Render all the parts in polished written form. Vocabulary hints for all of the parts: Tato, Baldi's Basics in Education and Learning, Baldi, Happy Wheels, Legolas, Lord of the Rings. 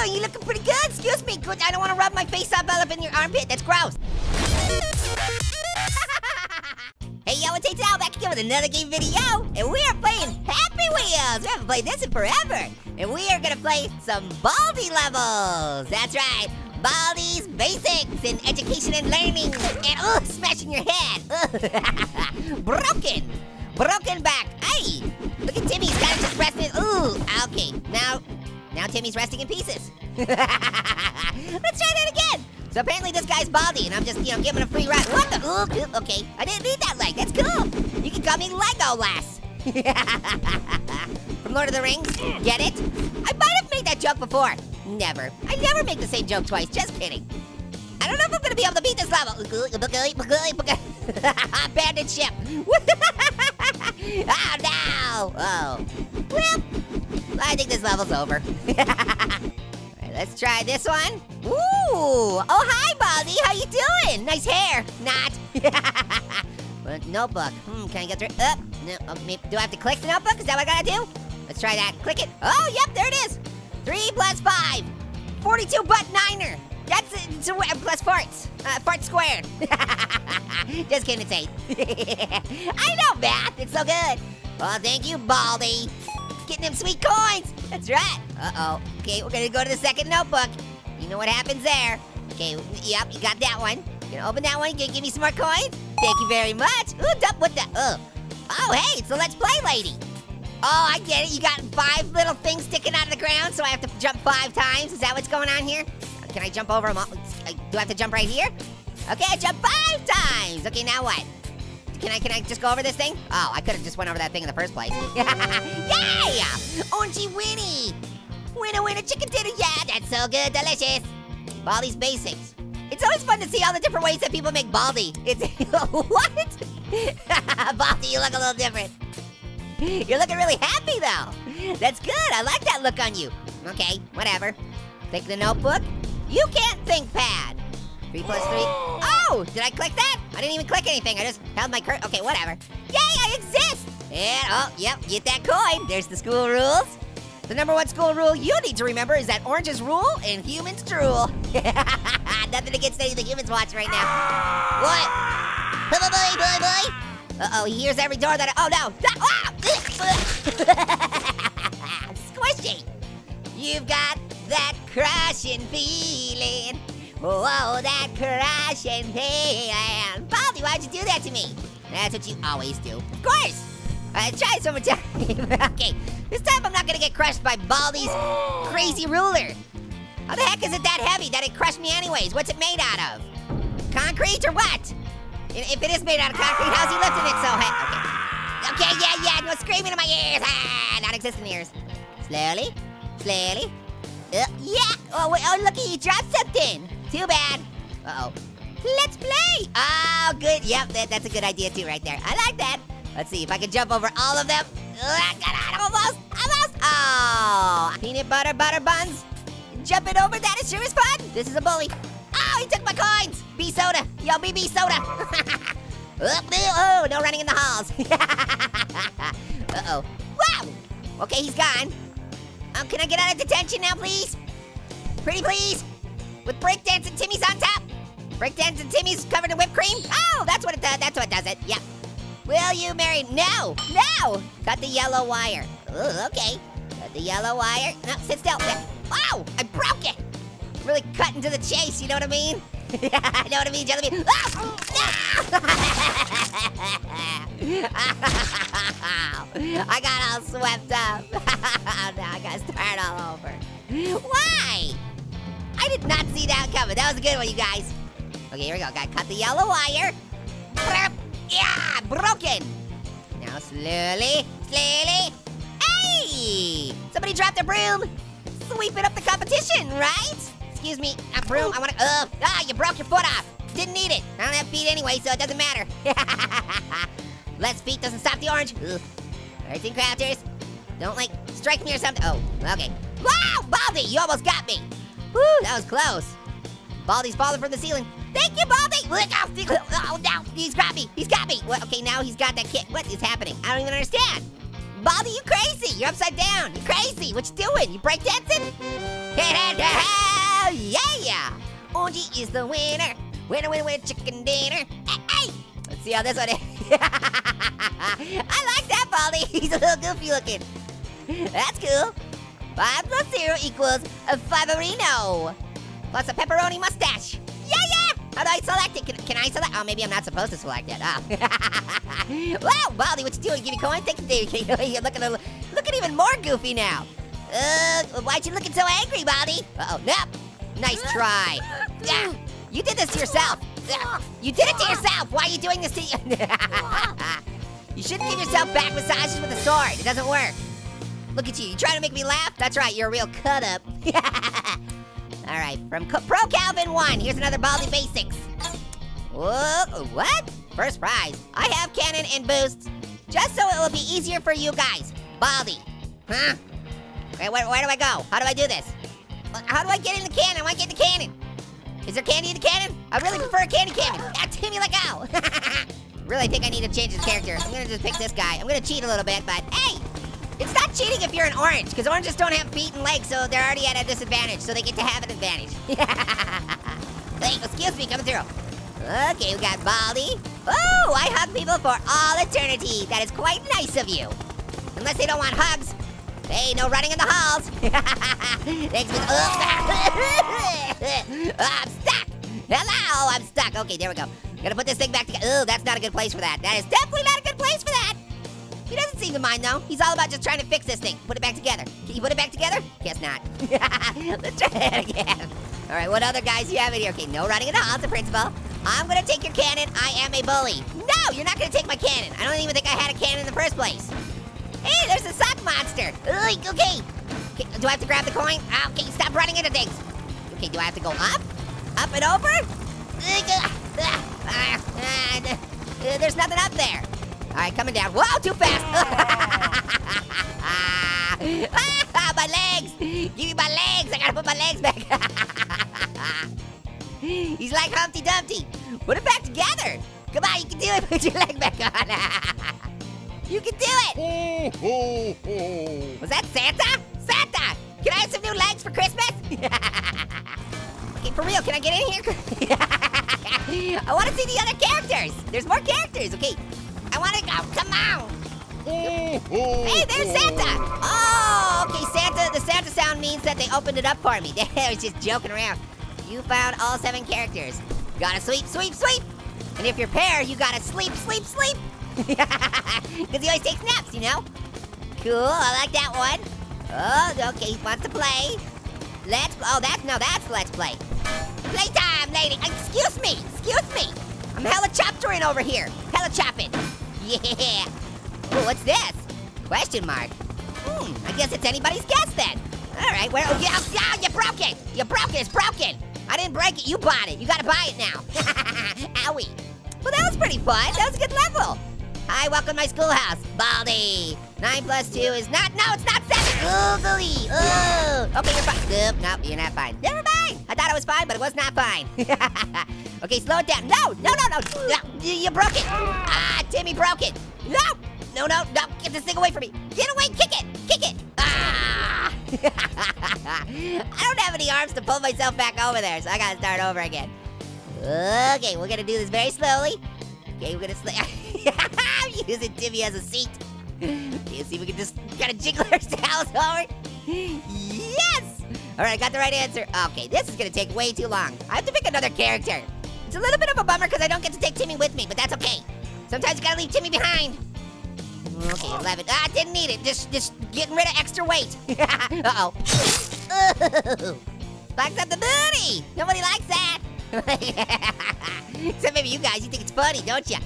Tato, you looking pretty good. Excuse me, I don't want to rub my face up in your armpit. That's gross. Hey, yo, it's Tato back again with another game video, and we are playing Happy Wheels. We haven't played this in forever, and we are gonna play some Baldi levels. That's right, Baldi's Basics in Education and Learning. And oh, smashing your head. Broken back. Hey, look at Timmy. He's got it just resting. Ooh, okay. Now Timmy's resting in pieces. Let's try that again. So apparently this guy's Baldi, and I'm just, you know, giving him a free ride. What the? Ooh, okay, I didn't need that leg. That's cool. You can call me Legolas. From Lord of the Rings. Get it? I might have made that joke before. Never. I never make the same joke twice. Just kidding. I don't know if I'm gonna be able to beat this level. Abandoned ship. Oh no! Oh. Well, I think this level's over. Alright, let's try this one. Ooh! Oh, hi, Baldi! How you doing? Nice hair! Not. Notebook. Can I get through? No, do I have to click the notebook? Is that what I gotta do? Let's try that. Click it. Oh, yep, there it is! 3 + 5. 42 butt-niner. That's plus farts. Farts squared. Just kidding, it's 8. I know math, it's so good. Well, thank you, Baldi. Getting them sweet coins. That's right. Uh-oh. Okay, we're gonna go to the second notebook. You know what happens there. Okay, yep, you got that one. You gonna open that one, you gonna give me some more coins? Thank you very much. Ooh, what the, oh, hey, it's the Let's Play lady. Oh, I get it, you got 5 little things sticking out of the ground, so I have to jump 5 times. Is that what's going on here? Can I jump over them all? Do I have to jump right here? Okay, I jumped 5 times. Okay, now what? Can I just go over this thing? Oh, I could have just went over that thing in the first place. Yeah! Orangey Winnie! Winner, winner, chicken dinner, yeah! That's so good, delicious! Baldi's Basics. It's always fun to see all the different ways that people make Baldi. It's, what? Baldi, you look a little different. You're looking really happy, though. That's good, I like that look on you. Okay, whatever. Take the notebook. You can't think pad. 3 + 3. Oh, did I click that? I didn't even click anything. I just held my cursor. Okay, whatever. Yay, I exist! And oh, yep, get that coin. There's the school rules. The #1 school rule you need to remember is that oranges rule and humans drool. Nothing against anything humans watch right now. What? Boy. Uh-oh, he hears every door that I, oh no. Ah! Squishy. You've got that crushing feeling. Whoa, that crushing feeling. Baldi, why'd you do that to me? That's what you always do. Of course! Alright, try it some more time. Okay, this time I'm not gonna get crushed by Baldi's crazy ruler. How the heck is it that heavy that it crushed me anyways? What's it made out of? Concrete or what? If it is made out of concrete, how's he lifting it so high? Okay, yeah, no screaming in my ears. Ah, non-existent ears. Slowly, slowly. Yeah! Oh, look, he dropped something! Too bad. Uh-oh. Let's play! Oh, good. Yep, that's a good idea, too, right there. I like that. Let's see if I can jump over all of them. I got it. Almost! Oh! Peanut butter buns. Jumping over that, it sure is fun. This is a bully. Oh, he took my coins! Bee soda. Yo, BB soda. Oh, no running in the halls. Uh-oh. Wow! Okay, he's gone. Can I get out of detention now, please? Pretty please? With breakdance and Timmy's on top? Breakdance and Timmy's covered in whipped cream? Oh, that's what it does. That's what does it. Yep. Will you marry? No! No! Cut the yellow wire. Ooh, okay. Cut the yellow wire. No, sit still. Wow! I broke it! Really cutting to the chase, you know what I mean? I know what I mean, gentlemen. Oh! No! I got all swept up. Oh, now I gotta start all over. Why? I did not see that coming. That was a good one, you guys. Okay, here we go. Gotta cut the yellow wire. Yeah, broken. Now slowly, slowly. Hey! Somebody dropped a broom. Sweeping up the competition, right? Excuse me, a broom, I wanna, ah, you broke your foot off. Didn't need it. I don't have feet anyway, so it doesn't matter. Less feet doesn't stop the orange. Ugh. Everything crafters. Don't like, strike me or something. Oh, okay. Wow, Baldi, you almost got me. Woo, that was close. Baldi's falling from the ceiling. Thank you, Baldi. Oh, no, he's got me, he's got me. Well, okay, now he's got that kid. What is happening? I don't even understand. Baldi, you crazy, you're upside down. You crazy, what you doing? You breakdancing? Baldi is the winner. Winner, winner, winner, chicken dinner. Hey, hey. Let's see how this one is. I like that, Baldi. He's a little goofy looking. That's cool. 5 + 0 = a 5 arino. Plus a pepperoni mustache. Yeah, yeah. How do I select it? Can I select? Oh, maybe I'm not supposed to select it. Oh. Wow, Baldi, what you doing? Give me coin? Thank you. You're looking even more goofy now. Why'd you looking so angry, Baldi? Uh-oh, nope. Nice try. Yeah, you did this to yourself. You did it to yourself. Why are you doing this to you? You shouldn't give yourself back massages with a sword. It doesn't work. Look at you. You trying to make me laugh? That's right. You're a real cut up. All right, from Pro Calvin 1. Here's another Baldi Basics. Whoa, what? First prize. I have cannon and boosts, just so it will be easier for you guys. Baldi, huh? Where do I go? How do I do this? How do I get in the cannon? I want to get the cannon. Is there candy in the cannon? I really prefer a candy cannon. That's hit me like ow. Really think I need to change his character. I'm gonna just pick this guy. I'm gonna cheat a little bit, but hey! It's not cheating if you're an orange, because oranges don't have feet and legs, so they're already at a disadvantage, so they get to have an advantage. Hey, excuse me, coming through. Okay, we got Baldi. Oh, I hug people for all eternity. That is quite nice of you. Unless they don't want hugs. Hey, no running in the halls. Thanks for the... I'm stuck. Hello, I'm stuck. Okay, there we go. Gotta put this thing back together. Oh, that's not a good place for that. That is definitely not a good place for that. He doesn't seem to mind, though. He's all about just trying to fix this thing. Put it back together. Can you put it back together? Guess not. Let's try that again. All right, what other guys do you have in here? Okay, no running in the halls, the principal. I'm gonna take your cannon. I am a bully. No, you're not gonna take my cannon. I don't even think I had a cannon in the first place. Hey, there's a sock monster. Okay. Do I have to grab the coin? Okay, stop running into things. Okay, do I have to go up? Up and over? There's nothing up there. All right, coming down. Whoa, too fast. My legs. Give me my legs. I gotta put my legs back. He's like Humpty Dumpty. Put it back together. Come on, you can do it. Put your leg back on. You can do it! Ho, ho, ho. Was that Santa? Santa! Can I have some new legs for Christmas? Okay, for real, can I get in here? I want to see the other characters! There's more characters, okay. I want to go, come on! Ho, ho, hey, there's Santa! Oh, okay, Santa, the Santa sound means that they opened it up for me. I was just joking around. You found all 7 characters. You gotta sweep, sweep, sweep! And if you're paired, you gotta sleep, sleep, sleep! Because he always takes naps, you know? Cool, I like that one. Oh, okay, he wants to play. That's let's play. Playtime, lady. Excuse me, I'm hella choptering over here. Hella chopping. Yeah. Oh, what's this? Question mark. I guess it's anybody's guess then. All right, where? Oh, you broke it. You broke it, it's broken. I didn't break it, you bought it. You gotta buy it now. Owie. Well, that was pretty fun. That was a good level. Hi, welcome to my schoolhouse, Baldi. 9 + 2 is not, no, it's not 7. Ooh, bully, ooh. Okay, you're fine. Nope, nope, you're not fine. Never mind. I thought I was fine, but it was not fine. Okay, slow it down. No. You broke it. Ah, Timmy broke it. No. Get this thing away from me. Get away, kick it. Ah. I don't have any arms to pull myself back over there, so I gotta start over again. Okay, we're gonna do this very slowly. Okay, we're gonna I'm using Timmy as a seat. Okay, see if we can just kind of jiggle ourselves over. Yes! All right, I got the right answer. Okay, this is gonna take way too long. I have to pick another character. It's a little bit of a bummer because I don't get to take Timmy with me, but that's okay. Sometimes you gotta leave Timmy behind. Okay, 11. Ah, didn't need it. Just getting rid of extra weight. Uh-oh. Spikes up the booty. Nobody likes that. Except maybe you guys, you think it's funny, don't you?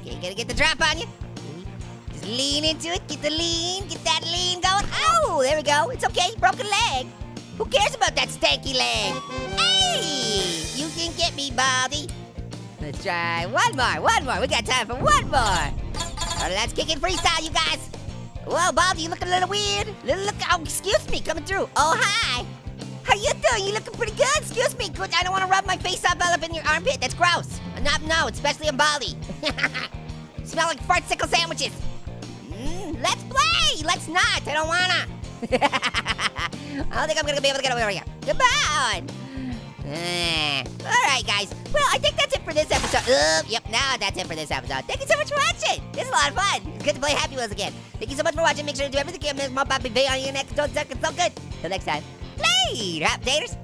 Okay, gonna get the drop on you. Just lean into it, get that lean going. Oh, there we go, it's okay, broken leg. Who cares about that stanky leg? Hey, you can get me, Baldi. Let's try one more. We got time for one more. All right, let's kick it freestyle, you guys. Whoa, Baldi, you looking a little weird. Oh, excuse me, coming through. Oh, hi. How you doing? You looking pretty good. Excuse me, I don't want to rub my face up in your armpit. That's gross. No, especially on Baldi. Smell like fart sickle sandwiches. Let's play. Let's not. I don't wanna. I don't think I'm gonna be able to get over here. Goodbye. Alright, guys. Well, I think that's it for this episode. That's it for this episode. Thank you so much for watching. This is a lot of fun. It's good to play Happy Wheels again. Thank you so much for watching. Make sure to do everything you can. Mom, Pop, and Bay on your neck. Don't suck. It's so good. Till next time. Later, updaters.